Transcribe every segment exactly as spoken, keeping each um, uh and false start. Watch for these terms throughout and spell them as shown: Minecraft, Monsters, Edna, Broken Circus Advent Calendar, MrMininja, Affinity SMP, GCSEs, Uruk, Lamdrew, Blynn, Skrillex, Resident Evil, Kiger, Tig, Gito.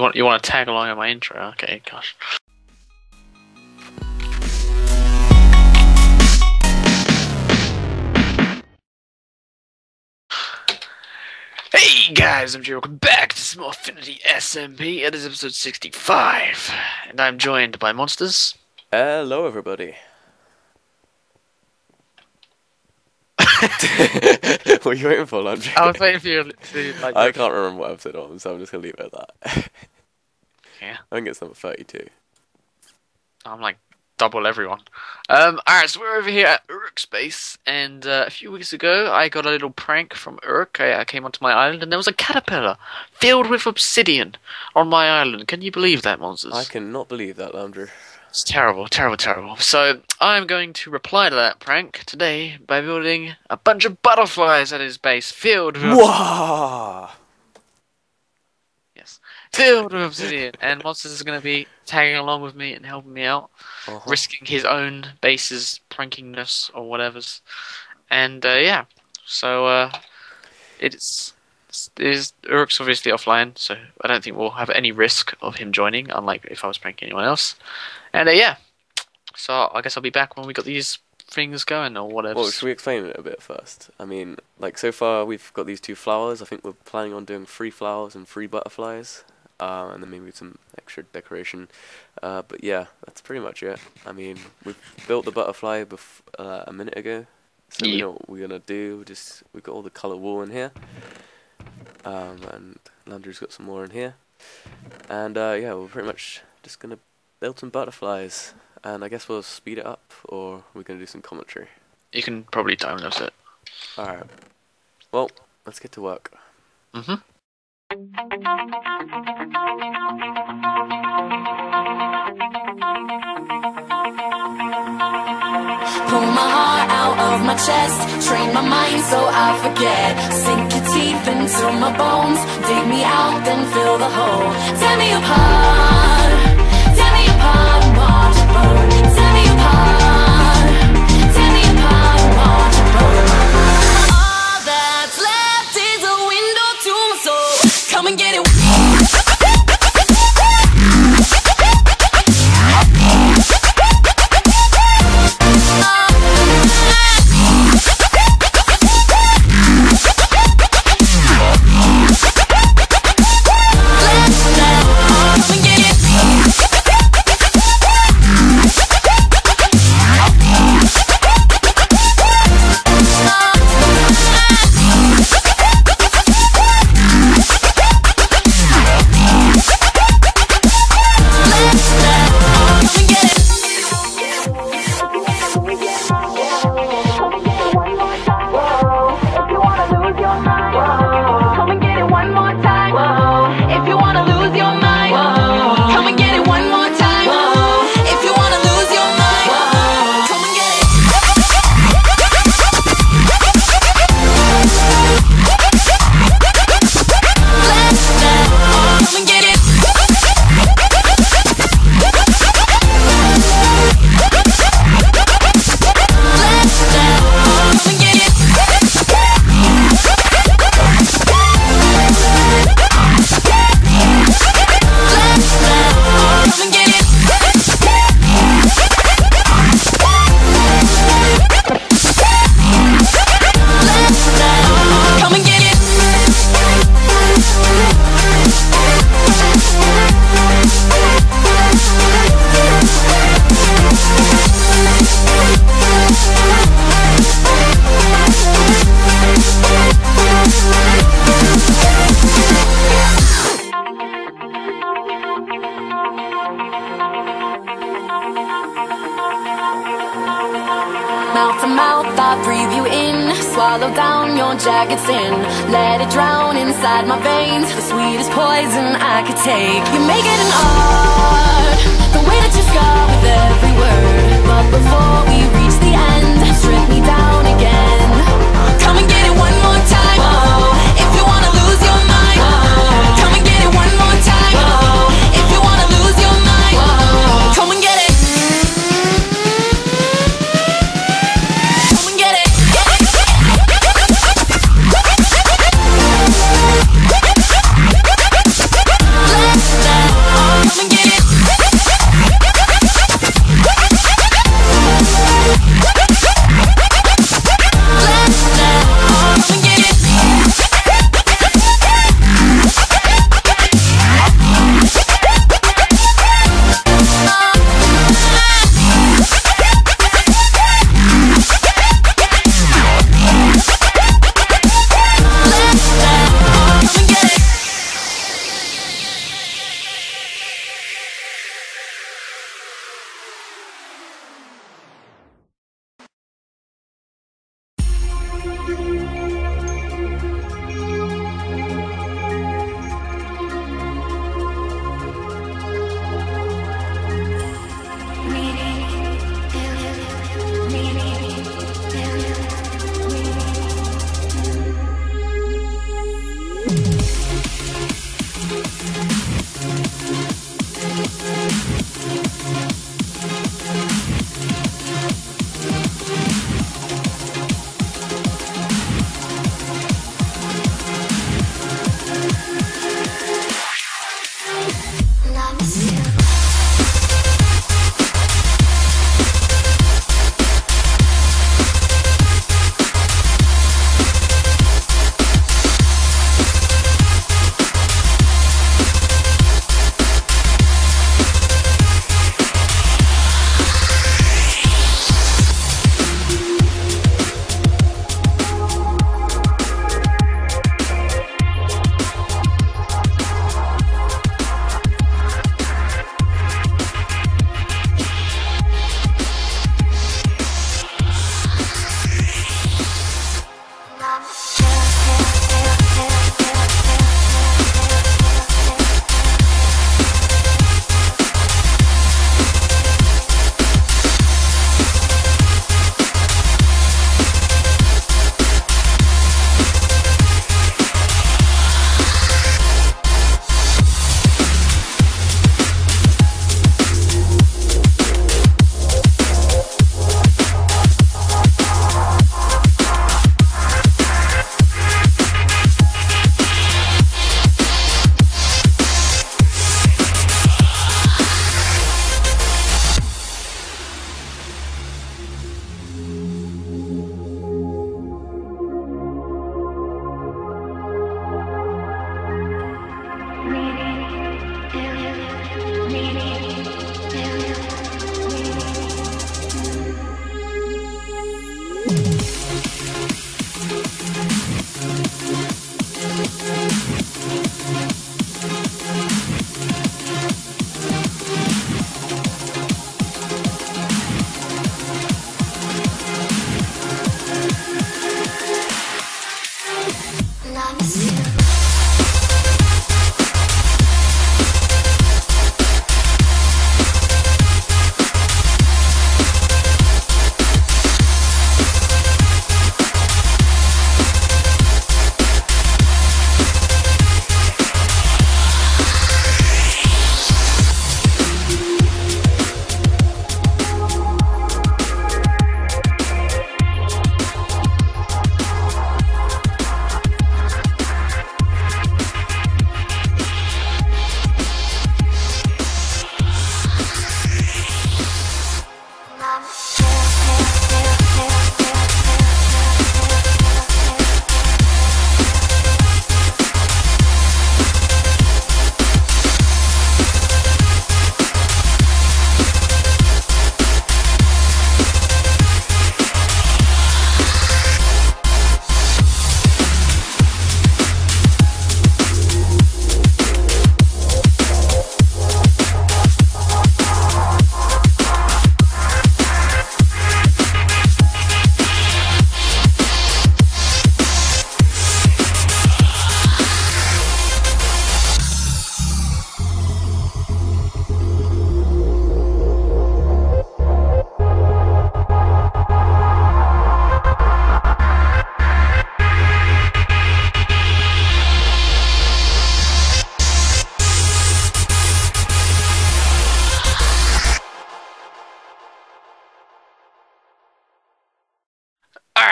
You want you want to tag along in my intro? Okay, gosh. Hey guys, I'm Jay. Welcome back to some Affinity S M P. It is episode sixty-five, and I'm joined by Monsters. Hello, everybody. What are you waiting for, Lamdrew? I was waiting for you to, like... I can't remember what episode I'm on, so I'm just gonna leave it at that. Yeah. I think it's number thirty-two. I'm like double everyone. Um, alright, so we're over here at Uruk's base, and uh, a few weeks ago I got a little prank from Uruk. I, I came onto my island and there was a caterpillar filled with obsidian on my island. Can you believe that, Monsters? I cannot believe that, Lamdrew. It's terrible, terrible, terrible. So, I'm going to reply to that prank today by building a bunch of butterflies at his base, filled with... Whoa! Yes. Filled with obsidian. And Monsters is going to be tagging along with me and helping me out, uh-huh. risking his own base's prankingness or whatever's. And, uh, yeah. So, uh, it's... Is Uruk's obviously offline, so I don't think we'll have any risk of him joining, unlike if I was pranking anyone else. And uh, yeah, so I guess I'll be back when we got these things going or whatever. Well, should we explain it a bit first? I mean, like, so far we've got these two flowers. I think we're planning on doing three flowers and three butterflies, uh, and then maybe some extra decoration. Uh, but yeah, that's pretty much it. I mean, we built the butterfly bef uh, a minute ago, so yeah. We know what we're gonna do. We just we got all the color wool in here. Um, and Lamdrew's got some more in here, and uh, yeah, we're pretty much just gonna build some butterflies, and I guess we'll speed it up, or we're gonna do some commentary. You can probably time lapse it. All right. Well, let's get to work. Mhm. Pull my heart out of my chest, train my mind so I forget. Sink your teeth into my bones, dig me out, then fill the hole. Tear me apart, tear me apart, watch it burn. Tear me apart, tear me apart, watch it burn. All that's left is a window to my soul. Come and get it. Mouth to mouth, I breathe you in. Swallow down your jagged sin. Let it drown inside my veins. The sweetest poison I could take. You make it an art, the way that you scar with every word. But before we reach the end, strip me down again. Come and get it one more time. Whoa. If you wanna lose your mind. Whoa. Come and get it one more time. Whoa. If you wanna lose your mind. Whoa. Come and get it. Let's go.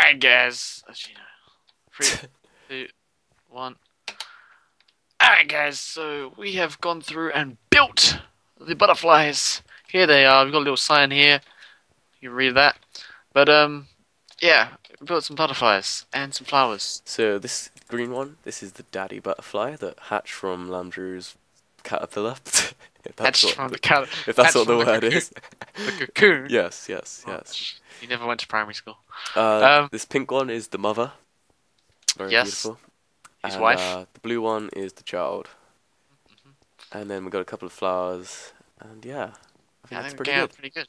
I guys. Three, two, one. Alright guys, so we have gone through and built the butterflies. Here they are. We've got a little sign here. You can read that. But um yeah, we built some butterflies and some flowers. So this green one, this is the daddy butterfly that hatched from Lamdrew's caterpillar. If that's hatched what the, the if that's what the word the is. The cocoon. Yes, yes, yes. Oh, you never went to primary school. Uh, um, this pink one is the mother. Very yes. beautiful. His and, wife. Uh, the blue one is the child. Mm-hmm. And then we got a couple of flowers. And yeah, I think yeah, that's I think pretty, good. pretty good.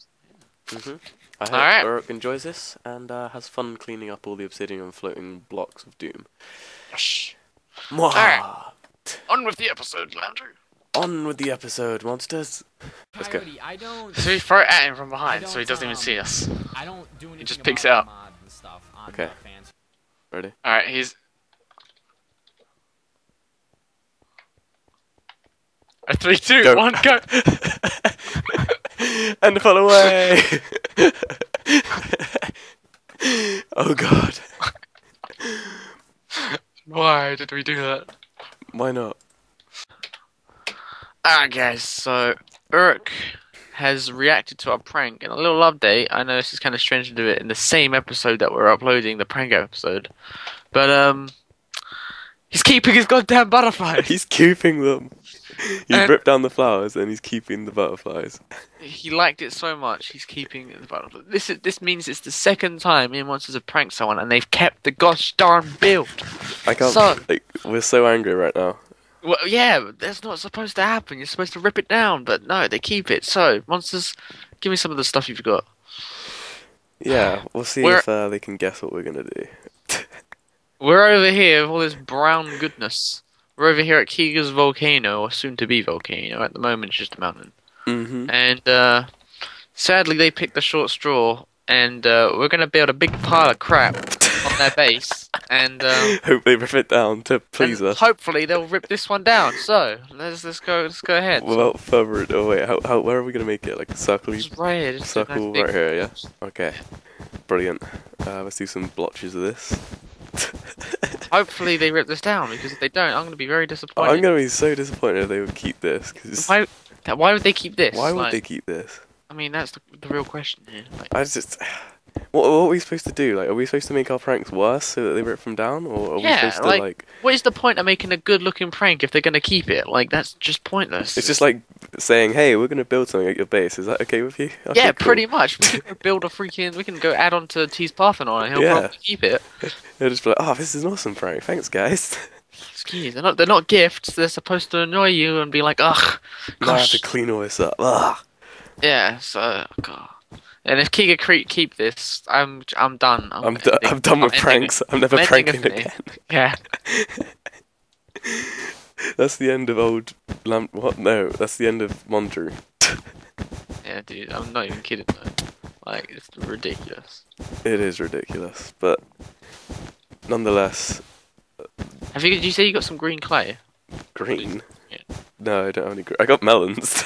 Yeah. Mm-hmm. I hope right. Uruk enjoys this and uh, has fun cleaning up all the obsidian floating blocks of doom. All right. On with the episode, Lamdrew. On with the episode, monsters. Let's go. I don't, so we throw it at him from behind so he doesn't um, even see us. I don't do anything. He just picks it up. Okay. Ready? Alright, he's. A three, two, go. one, go! And fall away! Oh god. Why did we do that? Why not? Alright guys, so Uruk has reacted to our prank in a little update. I know this is kind of strange to do it in the same episode that we're uploading the prank episode, but um, he's keeping his goddamn butterflies. He's keeping them. He and ripped down the flowers and he's keeping the butterflies. He liked it so much, he's keeping the butterflies. This is, this means it's the second time me and Monsters have pranked someone and they've kept the gosh darn build. I can't. So, like, we're so angry right now. Well, yeah, that's not supposed to happen. You're supposed to rip it down, but no, they keep it. So, Monsters, give me some of the stuff you've got. Yeah, we'll see we're, if uh, they can guess what we're going to do. We're over here with all this brown goodness. We're over here at Kiger's volcano, or soon-to-be volcano. At the moment, it's just a mountain. Mm-hmm. And, uh, sadly, they picked the short straw, and uh, we're going to build a big pile of crap. On their base, and um, hope they rip it down to please us. Hopefully they'll rip this one down. So let's let's go let's go ahead. Without further ado, wait, how how where are we gonna make it? Like a circle? Just right here, just circle nice right here, yeah. Okay, brilliant. Uh, let's do some blotches of this. Hopefully they rip this down because if they don't, I'm gonna be very disappointed. I'm gonna be so disappointed if they would keep this. Cause why? Why would they keep this? Why would like, they keep this? I mean, that's the, the real question here. Like, I just. What, what are we supposed to do? Like, are we supposed to make our pranks worse so that they rip them down, or are yeah, we supposed like, to like? What is the point of making a good-looking prank if they're gonna keep it? Like, that's just pointless. It's just like saying, "Hey, we're gonna build something at your base. Is that okay with you?" Okay, yeah, cool. Pretty much. We can build a freaking. We can go add on to T's Parthenon, and he'll yeah. probably keep it. He'll just be like, "Oh, this is an awesome prank. Thanks, guys." Excuse, they're not. They're not gifts. They're supposed to annoy you and be like, "Ugh, now I have to clean all this up." Ugh. Yeah. So, God. And if Kiger Creek keep this, I'm I'm done. I'm I'm, do I'm done with I'm pranks. I'm never I'm pranking again. Yeah. That's the end of old Lamp. What? No, that's the end of Montreux. Yeah, dude, I'm not even kidding. Though. Like, it's ridiculous. It is ridiculous, but nonetheless. Have you? Did you say you got some green clay? Green? Yeah. No, I don't have any. Green. I got melons.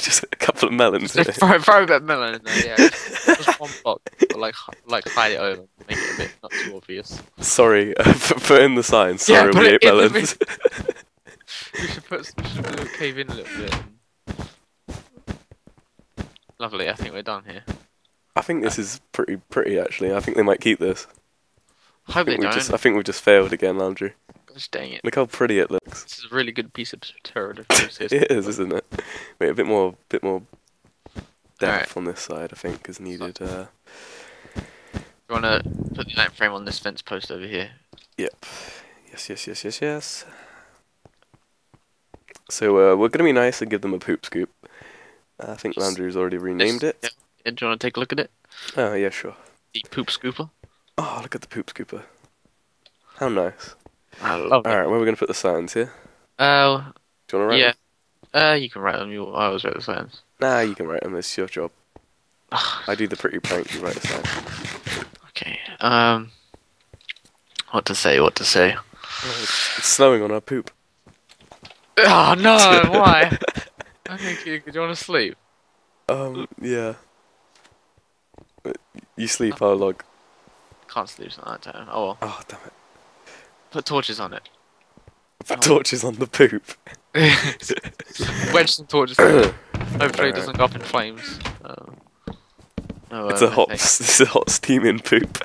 Just a couple of melons. Just throw, throw a bit of melon in there, yeah. Just, just one block, but like, like hide it over, make it a bit not too obvious. Sorry, uh, put in the sign, sorry, yeah, we ate melons. we should put, we should put cave in a little bit. Lovely, I think we're done here. I think this is pretty pretty, actually. I think they might keep this. I hope I think they don't. Just, I think we've just failed again, Lamdrew. Gosh dang it. Look how pretty it looks. This is a really good piece of terror. It is, isn't it? Wait, a bit more bit more depth right. on this side, I think, is needed. Uh... You want to put the light frame on this fence post over here? Yep. Yes, yes, yes, yes, yes. So uh, we're going to be nice and give them a poop scoop. I think Lamdrew's already renamed yes. it. Yeah. Do you want to take a look at it? Oh, yeah, sure. The poop scooper. Oh, look at the poop scooper. How nice. I love it. Alright, where are we going to put the signs here? Uh, Do you want to write yeah. them? Uh, you can write them. You, I always write the signs. Nah, you can write them. It's your job. I do the pretty prank. You write the signs. Okay. Um, what to say? What to say? Oh, it's snowing on our poop. Oh, no. Why? I think you, do you want to sleep? Um, yeah. You sleep, I'll log. Can't sleep at night time. Oh well. Oh damn it. Put torches on it. Put oh. torches on the poop. Wedge some torches. Hopefully it doesn't go up in flames. Um, no, it's uh, a hot, it's a hot steaming poop.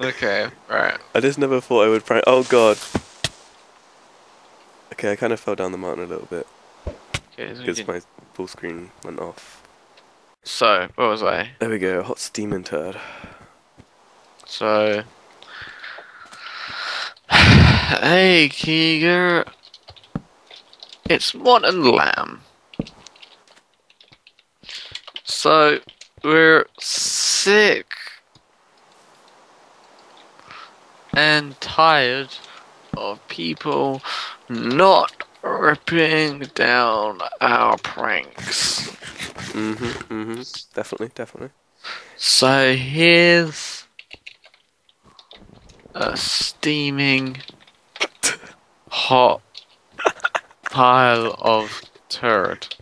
Okay, right. I just never thought I would prank. Oh god. Okay, I kind of fell down the mountain a little bit. Okay, because my full screen went off. So, where was I? There we go, hot steaming turd. So... Hey, Kiger. It's Modern Lamb. So, we're sick. And tired of people not ripping down our pranks. Mm-hmm, mm-hmm. Definitely, definitely. So here's a steaming hot pile of turd.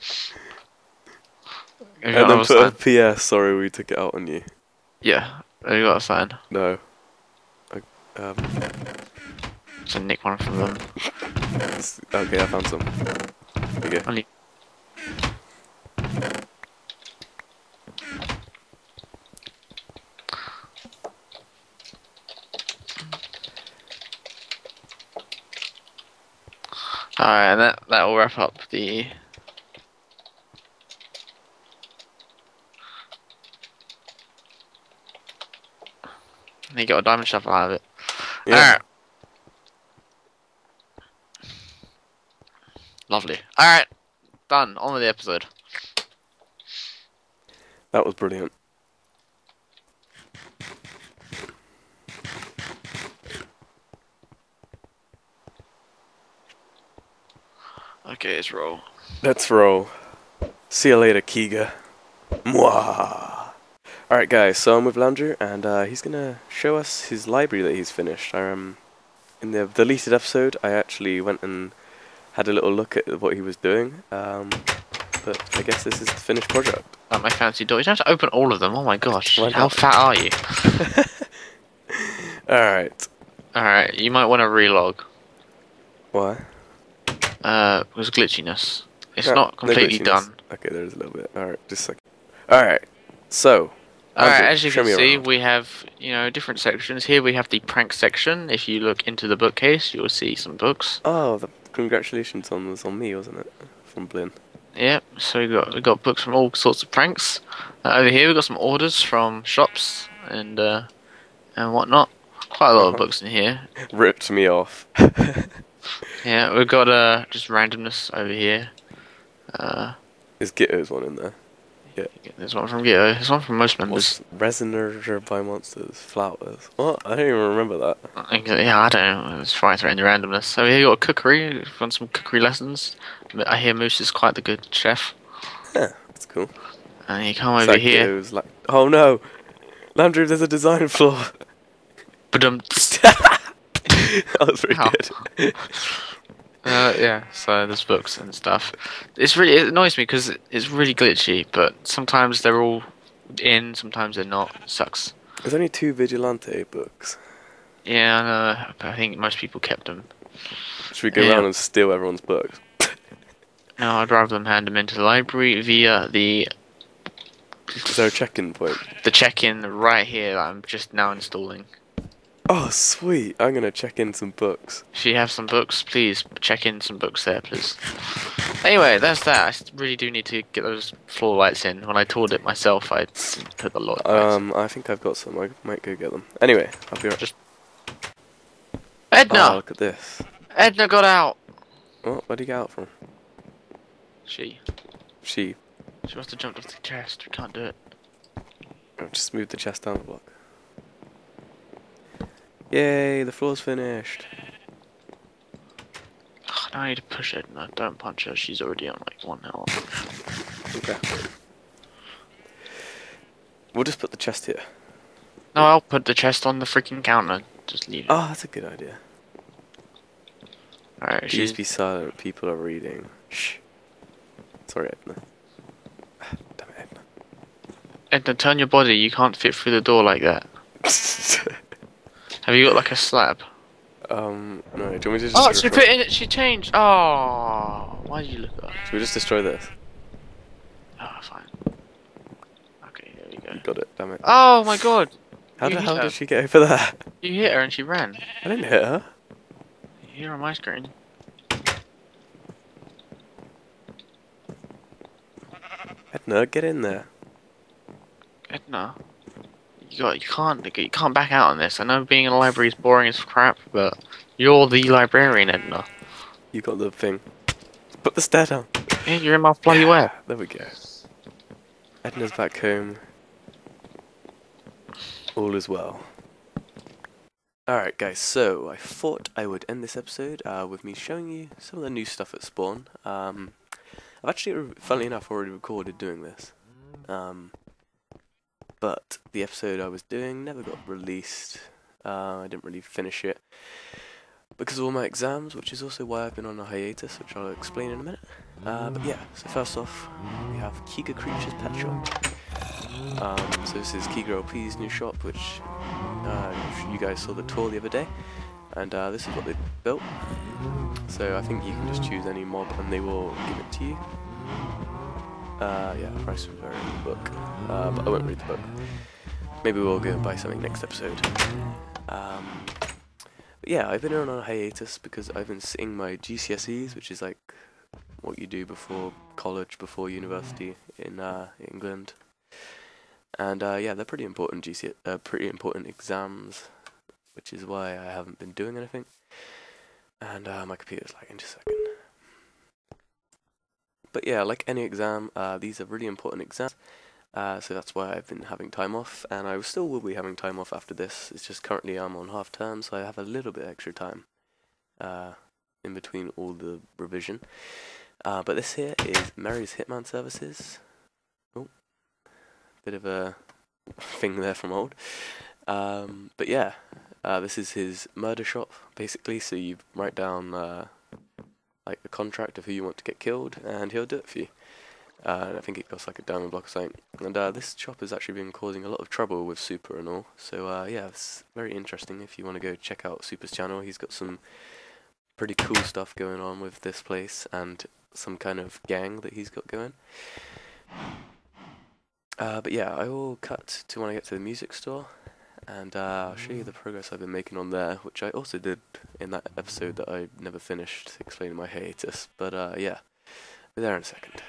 And then put sign? a P S, sorry we took it out on you. Yeah, have you got a sign? No. I, um... So nick one from them. Okay, I found some. There you go. Only Alright, and that, that will wrap up the... You got a diamond shovel out of it. Yeah. Alright. Lovely. Alright. Done. On with the episode. That was brilliant. Okay, let's roll. Let's roll. See you later, Kiger. Mwah! Alright guys, so I'm with Lamdrew, and uh, he's gonna show us his library that he's finished. I, um, in the deleted episode, I actually went and had a little look at what he was doing, um, but I guess this is the finished project. At my fancy door. You don't have to open all of them, oh my gosh. Why How not? fat are you? Alright. Alright, you might want to relog. Why? Uh, it was glitchiness. It's no, not completely no done. Okay, there is a little bit. Alright, just a second. Alright, so. Alright, as you can see, around. we have, you know, different sections. Here we have the prank section. If you look into the bookcase, you'll see some books. Oh, the congratulations on was on me, wasn't it? From Blynn. Yep, yeah, so we got, we got books from all sorts of pranks. Uh, over here we got some orders from shops and, uh, and whatnot. Quite a lot uh-huh. of books in here. Ripped me off. Yeah, we've got uh, just randomness over here. Uh, There's Gito's one in there. Yeah. There's one from Gito. There's one from most members. Resonator by Monsters. Flowers. What? I don't even remember that. I think, yeah, I don't know. It's right around the randomness. So here you got cookery. We've done some cookery lessons. I hear Moose is quite the good chef. Yeah, that's cool. And you come it's over like here. Gito's like... Oh no! Lamdrew, there's a design flaw. Ba-dum. That was pretty Ow. good. uh, yeah, so there's books and stuff. It's really it annoys me because it's really glitchy, but sometimes they're all in, sometimes they're not. It sucks. There's only two vigilante books. Yeah, I know. But I think most people kept them. Should we go yeah. around and steal everyone's books? No, I'd rather them hand them into the library via the. Is there a check-in point? The check-in right here that I'm just now installing. Oh sweet, I'm gonna check in some books. If you have some books, please check in some books there, please. Anyway, that's that. I really do need to get those floor lights in. When I toured it myself, I put a lot of lights. Um, I think I've got some. I might go get them. Anyway, I'll be right. Just... Edna! Oh, look at this. Edna got out! What? Where'd he get out from? She. She. She must have jumped off the chest. We can't do it. I've just moved the chest down the block. Yay, the floor's finished. Oh, now I need to push it. No, don't punch her. She's already on like one health. Okay. We'll just put the chest here. No, I'll put the chest on the freaking counter. Just leave it. Oh, that's a good idea. Alright, she's... Please be silent. People are reading. Shh. Sorry, Edna. Edna, turn your body. You can't fit through the door like that. Have you got like a slab? Um, no. Do you want me to just oh, she put in it. She changed. Oh, why did you look up? Should we just destroy this? Oh, fine. Okay, there we go. You got it. Damn it. Oh my god. How the hell did she get over there? You hit her and she ran. I didn't hit her. You're on my screen. Edna, get in there. Edna, you got you can't you can't back out on this. I know being in a library is boring as crap, but you're the librarian, Edna. You got the thing. Put the stair down. Yeah, you're in my bloody yeah. way. There we go. Edna's back home. All is well. Alright guys, so I thought I would end this episode uh, with me showing you some of the new stuff at spawn. Um, I've actually, funnily enough, already recorded doing this. Um, but the episode I was doing never got released. Uh, I didn't really finish it because of all my exams, which is also why I've been on a hiatus, which I'll explain in a minute. Uh, but yeah, so first off, we have Kiger Creatures Pet Shop. Um, so this is Kiger L P's new shop, which uh, you guys saw the tour the other day, and uh, this is what they built. So I think you can just choose any mob and they will give it to you. Uh, yeah, price was very in the book, uh, but I won't read the book. Maybe we'll go and buy something next episode. Um, but yeah, I've been on a hiatus because I've been sitting my G C S Es, which is like what you do before college, before university in uh, England. And uh, yeah, they're pretty important G C, uh, pretty important exams, which is why I haven't been doing anything. And uh, my computer's lagging just a second. But yeah, like any exam, uh, these are really important exams, uh, so that's why I've been having time off, and I still will be having time off after this. It's just currently I'm on half term, so I have a little bit extra time uh, in between all the revision. Uh, but this here is Mary's Hitman Services. Oh. Bit of a thing there from old, um, but yeah, uh, this is his murder shop basically. So you write down uh, like the contract of who you want to get killed, and he'll do it for you. Uh, and I think it costs like a diamond block or something. And uh, this shop has actually been causing a lot of trouble with Super and all. So uh, yeah, it's very interesting. If you want to go check out Super's channel, he's got some pretty cool stuff going on with this place and some kind of gang that he's got going. Uh, but yeah, I will cut to when I get to the music store, and uh, I'll show you the progress I've been making on there, which I also did in that episode that I never finished, explaining my hiatus, but uh, yeah, I'll be there in a second.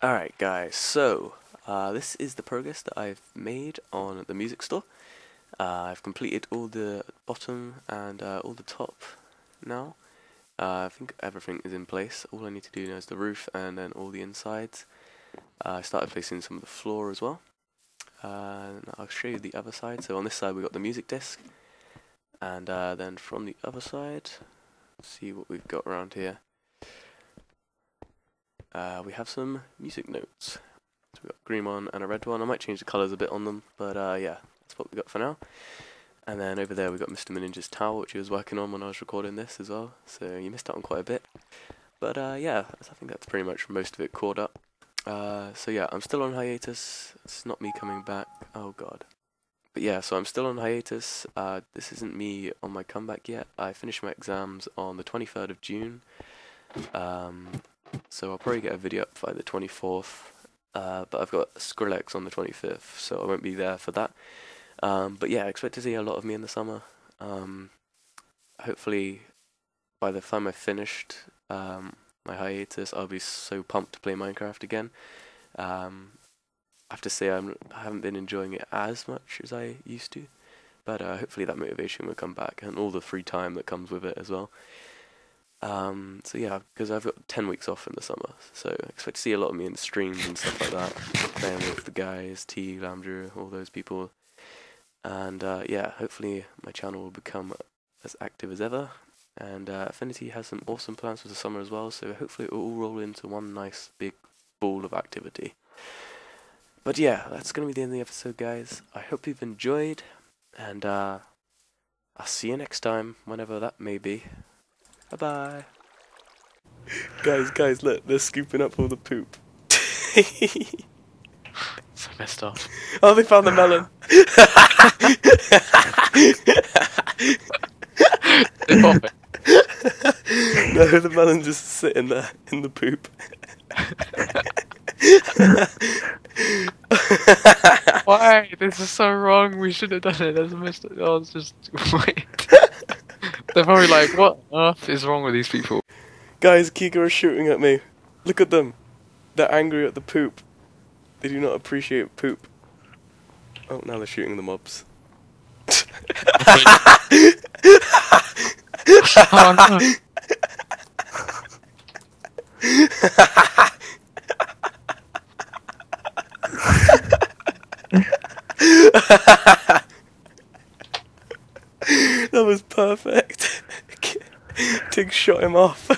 Alright guys, so uh, this is the progress that I've made on the music store. Uh, I've completed all the bottom and uh, all the top now. Uh, I think everything is in place. All I need to do now is the roof and then all the insides. Uh, I started placing some of the floor as well. Uh, and I'll show you the other side. So on this side we got the music disc, and uh, then from the other side, let's see what we've got around here. Uh, we have some music notes. So we've got a green one and a red one. I might change the colours a bit on them, but uh, yeah, That's what we got for now. And then over there we got MrMininja's towel, which he was working on when I was recording this as well, so you missed out on quite a bit. But uh, yeah, I think that's pretty much most of it caught up. Uh, so yeah, I'm still on hiatus. It's not me coming back. Oh god. But yeah, so I'm still on hiatus. Uh, this isn't me on my comeback yet. I finished my exams on the twenty-third of June. Um, so I'll probably get a video up by the twenty-fourth. Uh, but I've got Skrillex on the twenty-fifth, so I won't be there for that. Um, but yeah, expect to see a lot of me in the summer. Um, hopefully, by the time I've finished um, my hiatus, I'll be so pumped to play Minecraft again. Um, I have to say I'm, I haven't been enjoying it as much as I used to, but uh, hopefully that motivation will come back, and all the free time that comes with it as well. Um, so yeah, because I've got ten weeks off in the summer, so I expect to see a lot of me in streams and stuff like that, playing with the guys, T, Lamdrew, all those people. And uh, yeah, hopefully my channel will become as active as ever, and uh, Affinity has some awesome plans for the summer as well, so hopefully it will all roll into one nice big ball of activity. But yeah, that's going to be the end of the episode, guys. I hope you've enjoyed, and uh, I'll see you next time, whenever that may be. Bye-bye. Guys, guys, look, they're scooping up all the poop. So messed up. Oh, they found the melon. No, the melon's just sitting there in the poop. Why? This is so wrong. We should have done it. That's a mistake. Oh, it's just wait. They're probably like, what on earth is wrong with these people? Guys, Kiger are shooting at me. Look at them. They're angry at the poop. They do not appreciate poop. Oh, now they're shooting the mobs. Oh, no. That was perfect. Tig shot him off.